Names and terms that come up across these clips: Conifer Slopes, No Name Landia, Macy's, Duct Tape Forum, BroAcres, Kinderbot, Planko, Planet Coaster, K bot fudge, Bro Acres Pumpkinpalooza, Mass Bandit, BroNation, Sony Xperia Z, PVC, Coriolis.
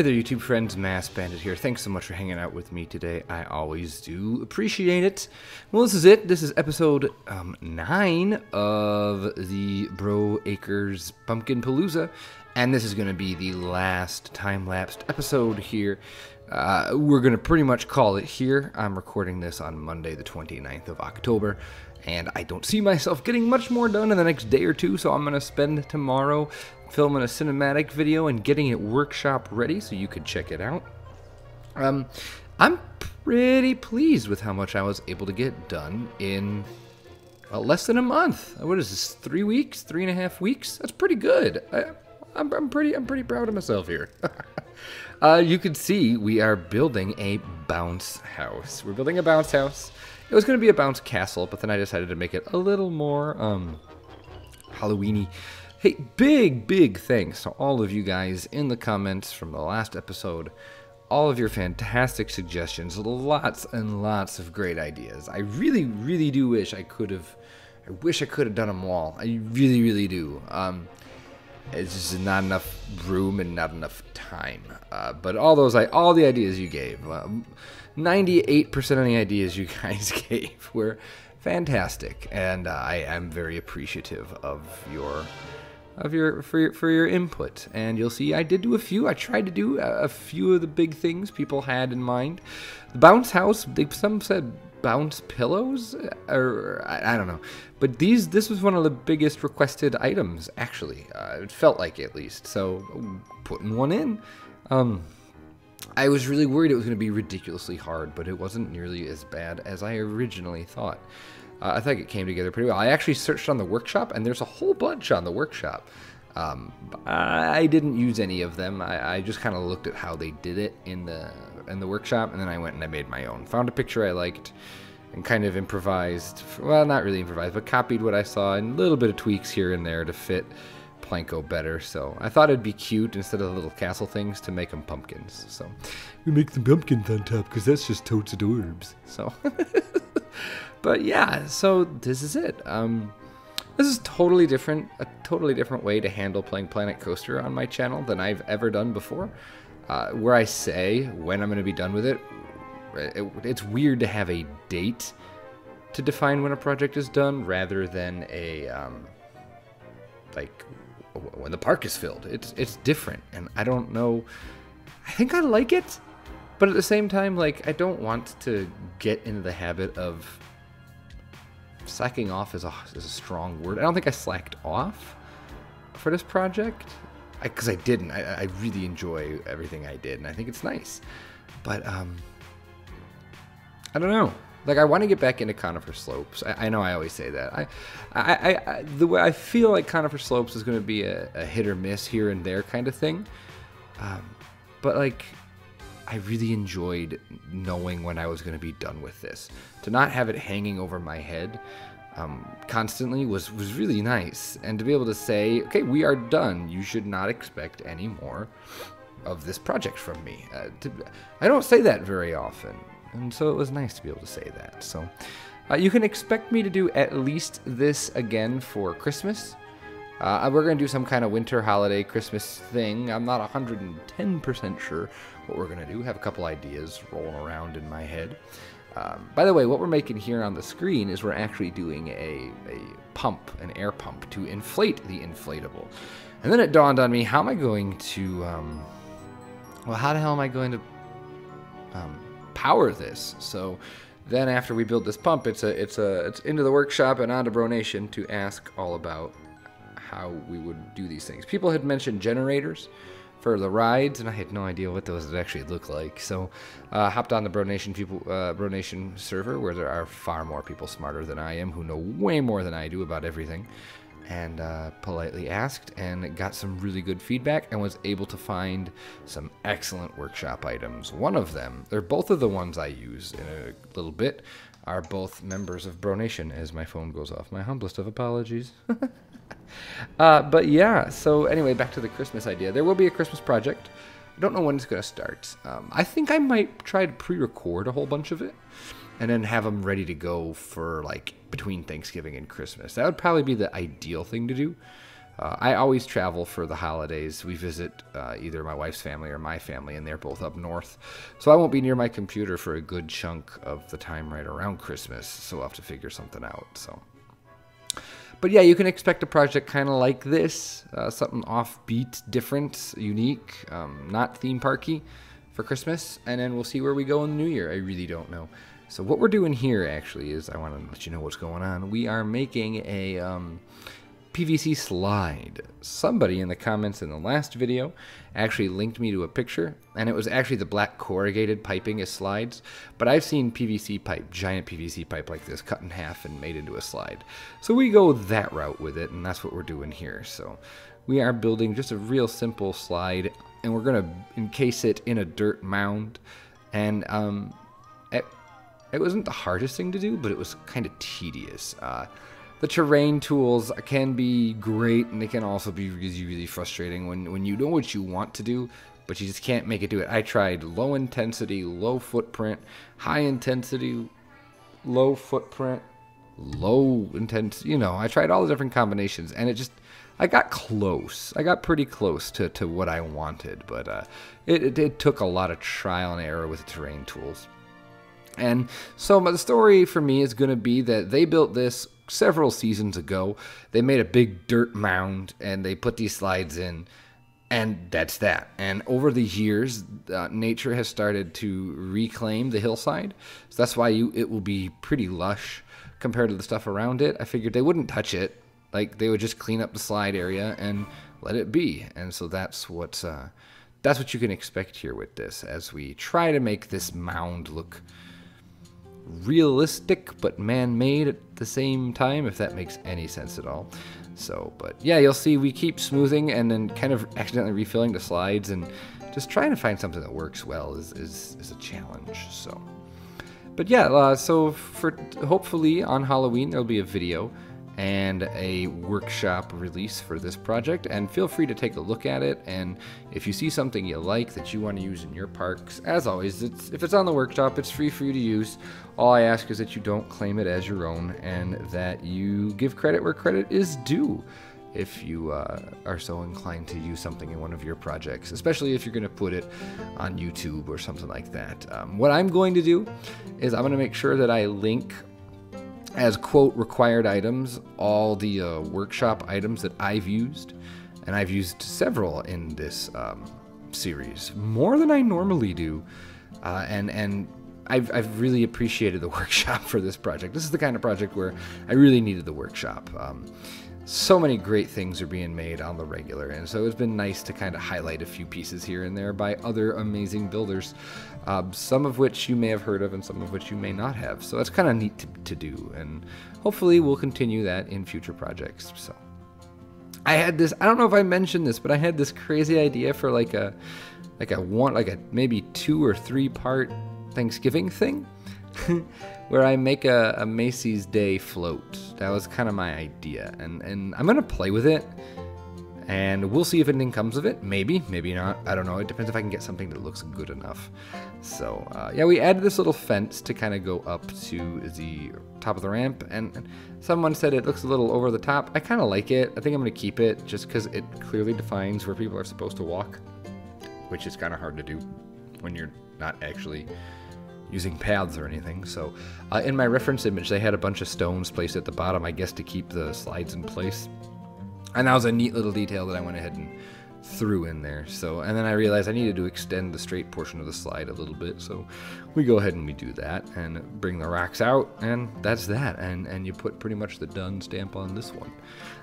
Hey there YouTube friends, Mass Bandit here. Thanks so much for hanging out with me today. I always do appreciate it. Well, this is it. This is episode 9 of the Bro Acres Pumpkinpalooza. And this is going to be the last time-lapsed episode here. We're going to pretty much call it here. I'm recording this on Monday the 29th of October. And I don't see myself getting much more done in the next day or two, so I'm going to spend tomorrow filming a cinematic video and getting it workshop ready, so you can check it out. I'm pretty pleased with how much I was able to get done in less than a month. What is this, 3 weeks, 3.5 weeks? That's pretty good. I'm pretty proud of myself here. You can see we are building a bounce house. We're building a bounce house. It was going to be a bounce castle, but then I decided to make it a little more Halloween-y. Hey, big thanks to all of you guys in the comments from the last episode. All of your fantastic suggestions, lots and lots of great ideas. I really do wish I could have, done them all. I really do. It's just not enough room and not enough time. But all the ideas you gave, 98% of the ideas you guys gave were fantastic, and I am very appreciative of your for your input. And you'll see I did do a few. I tried to do a few of the big things people had in mind. The bounce house, some said bounce pillows, or I don't know. But this was one of the biggest requested items, actually. It felt like it, at least. So putting one in. I was really worried it was going to be ridiculously hard, but it wasn't nearly as bad as I originally thought. I think it came together pretty well. I actually searched on the workshop, and there's a whole bunch on the workshop. I didn't use any of them. I just kind of looked at how they did it in the workshop, and then I went and I made my own. Found a picture I liked, and kind of improvised. Well, not really improvised, but copied what I saw, and a little bit of tweaks here and there to fit Planko better. So I thought it'd be cute, instead of the little castle things, to make them pumpkins. So we make the pumpkins on top, because that's just totes adorbs. So but yeah, so this is it. This is totally different, a totally different way to handle playing Planet Coaster on my channel than I've ever done before. Where I say when I'm going to be done with it, it's weird to have a date to define when a project is done, rather than a like when the park is filled. It's different, and I don't know. I think I like it, but at the same time, like, I don't want to get into the habit of slacking off. Is a strong word. I don't think I slacked off for this project, because I didn't. I really enjoy everything I did, and I think it's nice. But I don't know. Like, I want to get back into Conifer Slopes. I know I always say that. The way I feel like Conifer Slopes is going to be a hit or miss here and there kind of thing. But, like, I really enjoyed knowing when I was going to be done with this. To not have it hanging over my head constantly was really nice. And to be able to say, okay, we are done. You should not expect any more of this project from me. I don't say that very often. And so it was nice to be able to say that. So you can expect me to do at least this again for Christmas. We're going to do some kind of winter holiday Christmas thing. I'm not 110% sure what we're going to do. I have a couple ideas rolling around in my head. By the way, what we're making here on the screen is we're actually doing a pump, an air pump, to inflate the inflatable. And then it dawned on me, how am I going to... well, how the hell am I going to... power this? So then after we build this pump, it's into the workshop and onto BroNation to ask all about how we would do these things. People had mentioned generators for the rides, and I had no idea what those would actually look like. So hopped on the BroNation server, where there are far more people smarter than I am who know way more than I do about everything, and politely asked, and got some really good feedback, and was able to find some excellent workshop items. One of them, they're both of the ones I use in a little bit, are both members of BroNation, as my phone goes off. My humblest of apologies. But yeah, so anyway, back to the Christmas idea. There will be a Christmas project. I don't know when it's going to start. I think I might try to pre-record a whole bunch of it, and then have them ready to go for, like, between Thanksgiving and Christmas. That would probably be the ideal thing to do. I always travel for the holidays. We visit either my wife's family or my family, and they're both up north. So I won't be near my computer for a good chunk of the time right around Christmas, so we'll have to figure something out. So, but yeah, you can expect a project kind of like this, something offbeat, different, unique, not theme parky for Christmas, and then we'll see where we go in the new year. I really don't know. So what we're doing here, actually, is I want to let you know what's going on. We are making a PVC slide. Somebody in the comments in the last video actually linked me to a picture, and it was actually the black corrugated piping as slides, but I've seen PVC pipe, giant PVC pipe like this, cut in half and made into a slide. So we go that route with it, and that's what we're doing here. So we are building just a real simple slide, and we're going to encase it in a dirt mound. And it wasn't the hardest thing to do, but it was kind of tedious. The terrain tools can be great, and they can also be really, really frustrating when you know what you want to do, but you just can't make it do it. I tried low intensity, low footprint, high intensity, low footprint, low intensity. You know, I tried all the different combinations, and it just, I got close. I got pretty close to what I wanted, but it took a lot of trial and error with the terrain tools. And so the story for me is going to be that they built this several seasons ago. They made a big dirt mound and they put these slides in, and that's that. And over the years, nature has started to reclaim the hillside, so that's why it will be pretty lush compared to the stuff around it. I figured they wouldn't touch it, like they would just clean up the slide area and let it be. And so that's what you can expect here with this, as we try to make this mound look realistic but man-made at the same time, if that makes any sense at all. So, but yeah, you'll see we keep smoothing and then kind of accidentally refilling the slides, and just trying to find something that works well is a challenge. So, but yeah, so for hopefully on Halloween there'll be a video and a workshop release for this project, and feel free to take a look at it, and if you see something you like that you want to use in your parks, as always, if it's on the workshop, it's free for you to use. All I ask is that you don't claim it as your own, and that you give credit where credit is due if you are so inclined to use something in one of your projects, especially if you're going to put it on YouTube or something like that. What I'm going to do is I'm going to make sure that I link as quote required items all the workshop items that I've used, and I've used several in this series, more than I normally do, and I've really appreciated the workshop for this project. This is the kind of project where I really needed the workshop. So many great things are being made on the regular, and so it's been nice to kind of highlight a few pieces here and there by other amazing builders, some of which you may have heard of and some of which you may not have. So that's kind of neat to do, and hopefully we'll continue that in future projects. So I had this, I don't know if I mentioned this, but I had this crazy idea for like a maybe 2 or 3 part Thanksgiving thing where I make a Macy's Day float. That was kind of my idea, and I'm gonna play with it, and we'll see if anything comes of it. Maybe, maybe not, I don't know. It depends if I can get something that looks good enough. So yeah, we added this little fence to kind of go up to the top of the ramp, and someone said it looks a little over the top. I kind of like it. I think I'm gonna keep it just because it clearly defines where people are supposed to walk, which is kind of hard to do when you're not actually using paths or anything. So in my reference image, they had a bunch of stones placed at the bottom, I guess to keep the slides in place. And that was a neat little detail that I went ahead and threw in there. So, and then I realized I needed to extend the straight portion of the slide a little bit. So we go ahead and we do that and bring the rocks out, and that's that. And you put pretty much the done stamp on this one.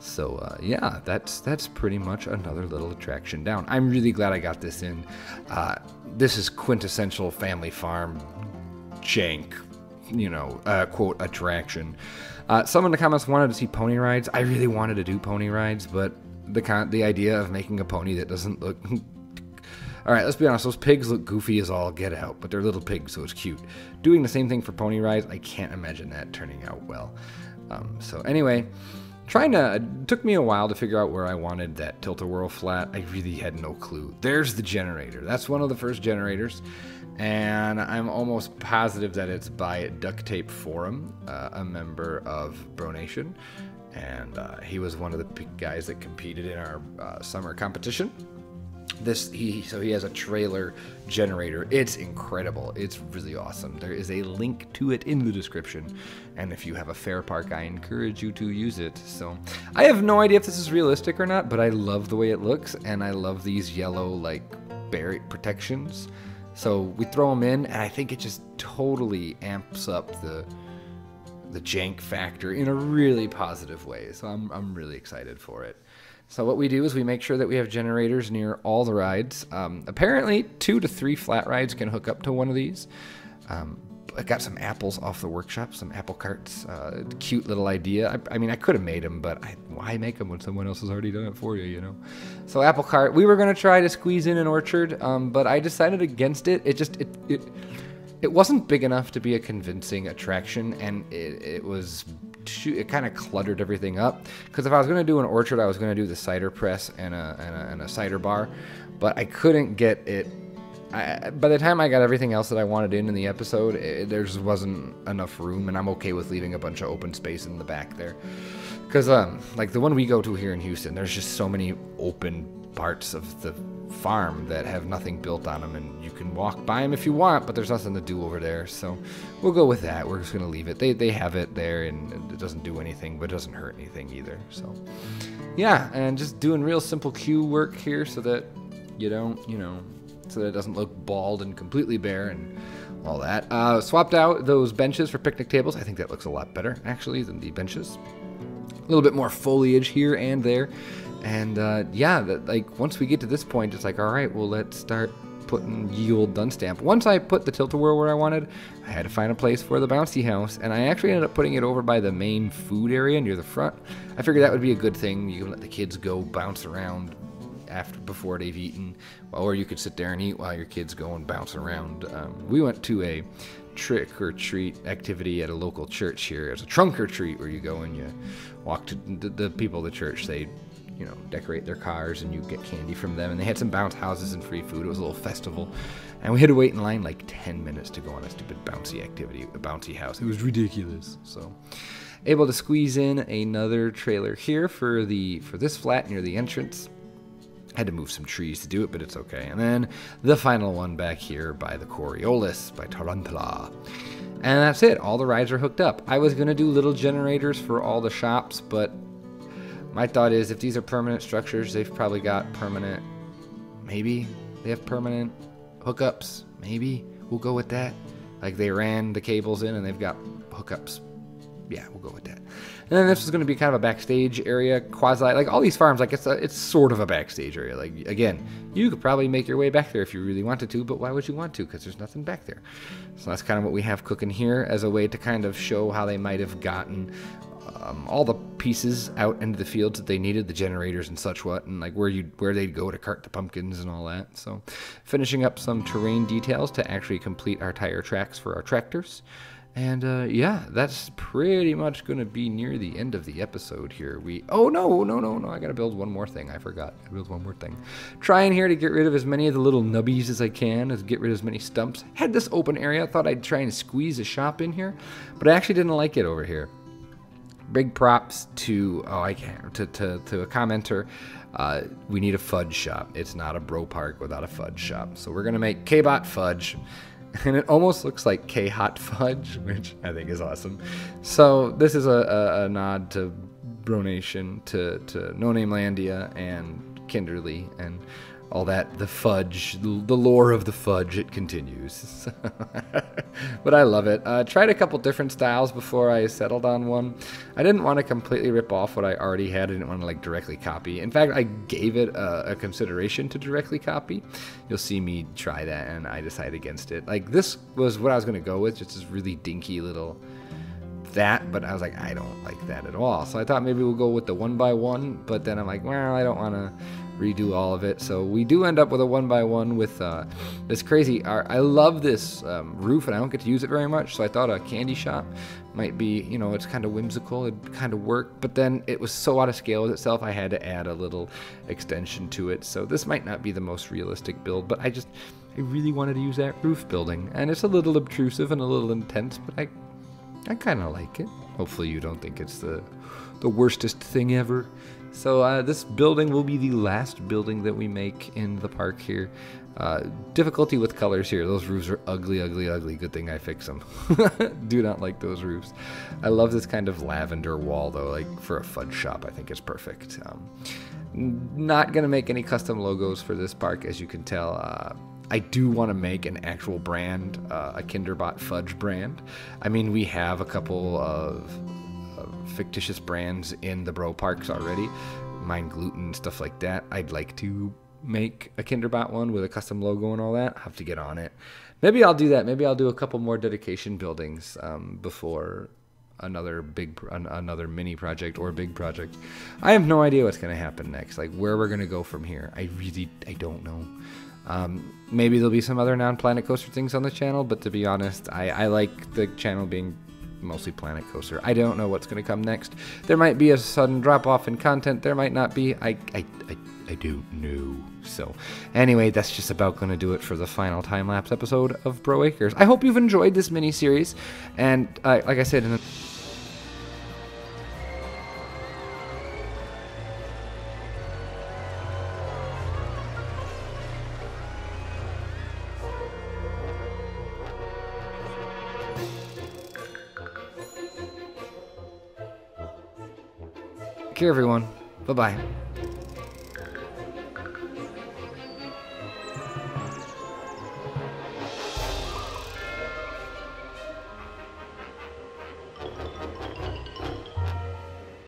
So yeah, that's pretty much another little attraction down. I'm really glad I got this in. This is quintessential family farm jank, you know, quote attraction. Some in the comments wanted to see pony rides. I really wanted to do pony rides, but the idea of making a pony that doesn't look all right, let's be honest, those pigs look goofy as all get out, but they're little pigs, so it's cute. Doing the same thing for pony rides, I can't imagine that turning out well. So anyway, it took me a while to figure out where I wanted that tilt-a-whirl flat. I really had no clue. There's the generator. That's one of the first generators. And I'm almost positive that it's by Duct Tape Forum, a member of BroNation. And he was one of the guys that competed in our summer competition. So he has a trailer generator. It's incredible. It's really awesome. There is a link to it in the description, and if you have a fair park, I encourage you to use it. So I have no idea if this is realistic or not, but I love the way it looks, and I love these yellow like barrier protections. So we throw them in, and I think it just totally amps up the jank factor in a really positive way. So I'm really excited for it. So what we do is we make sure that we have generators near all the rides. Apparently 2 to 3 flat rides can hook up to one of these. I got some apples off the workshop, some apple carts, cute little idea. I mean, I could have made them, but why make them when someone else has already done it for you, you know? So apple cart, we were gonna try to squeeze in an orchard, but I decided against it. It wasn't big enough to be a convincing attraction, and it kind of cluttered everything up. Because if I was going to do an orchard, I was going to do the cider press and a cider bar, but I couldn't get it. By the time I got everything else that I wanted in the episode, there just wasn't enough room, and I'm okay with leaving a bunch of open space in the back there. Because like the one we go to here in Houston, there's just so many open parts of the farm that have nothing built on them, and you can walk by them if you want, but there's nothing to do over there, so we'll go with that. We're just gonna leave it. They have it there, and it doesn't do anything, but it doesn't hurt anything either. So yeah, and just doing real simple queue work here so that you don't, you know, so that it doesn't look bald and completely bare and all that. Swapped out those benches for picnic tables. I think that looks a lot better actually than the benches. A little bit more foliage here and there. And yeah, like once we get to this point, it's like, all right, well, let's start putting ye olde Dunstamp. Once I put the tilt-a-whirl where I wanted, I had to find a place for the bouncy house, and I actually ended up putting it over by the main food area near the front. I figured that would be a good thing. You can let the kids go bounce around before they've eaten, or you could sit there and eat while your kids go and bounce around. We went to a trick or treat activity at a local church here. It's a trunk or treat where you go and you walk to the people of the church. They, you know, decorate their cars and you get candy from them, and they had some bounce houses and free food. It was a little festival, and we had to wait in line like 10 minutes to go on a stupid bouncy activity, a bouncy house. It was ridiculous. So able to squeeze in another trailer here for this flat near the entrance. Had to move some trees to do it, but it's okay. And then the final one back here by the Coriolis, by Tarantula. And that's it. All the rides are hooked up. I was gonna do little generators for all the shops, but my thought is, if these are permanent structures, they've probably got permanent, maybe they have permanent hookups. Maybe we'll go with that. Like they ran the cables in and they've got hookups. Yeah, we'll go with that. And then this is going to be kind of a backstage area, quasi, like all these farms, like it's sort of a backstage area. Like again, you could probably make your way back there if you really wanted to, but why would you want to? Because there's nothing back there. So that's kind of what we have cooking here as a way to kind of show how they might have gotten all the pieces out into the fields that they needed, the generators and such what, and like where they'd go to cart the pumpkins and all that. So finishing up some terrain details to actually complete our tire tracks for our tractors. And yeah, that's pretty much gonna be near the end of the episode here. Oh no, I gotta build one more thing. I forgot, I built one more thing. Trying here to get rid of as many of the little nubbies as I can, as get rid of as many stumps. Had this open area, I thought I'd try and squeeze a shop in here, but I actually didn't like it over here. Big props to, oh, I can't, to a commenter. We need a fudge shop. It's not a bro park without a fudge shop. So we're gonna make K bot fudge, and it almost looks like K hot fudge, which I think is awesome. So this is a nod to BroNation, to No Name Landia and Kinderly and all that. The fudge, the lore of the fudge, it continues. But I love it. Tried a couple different styles before I settled on one. I didn't want to completely rip off what I already had. I didn't want to like directly copy. In fact, I gave it a consideration to directly copy. You'll see me try that, and I decide against it. Like this was what I was going to go with, just this really dinky little that, but I was like, I don't like that at all. So I thought maybe we'll go with the 1x1, but then I'm like, well, I don't want to redo all of it. So we do end up with a 1x1 with this crazy art. I love this roof, and I don't get to use it very much, so I thought a candy shop might be, you know, it's kind of whimsical, it'd kind of work, but then it was so out of scale with itself, I had to add a little extension to it. So this might not be the most realistic build, but I just I really wanted to use that roof building, and it's a little obtrusive and a little intense, but I kind of like it. Hopefully you don't think it's the worstest thing ever. So this building will be the last building that we make in the park here. Difficulty with colors here. Those roofs are ugly, ugly, ugly. Good thing I fix them. Do not like those roofs. I love this kind of lavender wall though. Like for a fudge shop, I think it's perfect. Not gonna make any custom logos for this park, as you can tell. I do want to make an actual brand, a Kinderbot fudge brand. I mean, we have a couple of fictitious brands in the Bro Parks already. Mine Gluten, stuff like that. I'd like to make a Kinderbot one with a custom logo and all that. I'll have to get on it. Maybe I'll do that. Maybe I'll do a couple more dedication buildings before another mini project or big project. I have no idea what's going to happen next, like where we're going to go from here. I don't know. Maybe there'll be some other non-Planet Coaster things on the channel, but to be honest, I like the channel being mostly Planet Coaster. I don't know what's going to come next. There might be a sudden drop-off in content. There might not be. I don't know. So anyway, that's just about going to do it for the final time-lapse episode of Bro Acres. I hope you've enjoyed this mini-series, and like I said in the... Take care, everyone. Bye-bye.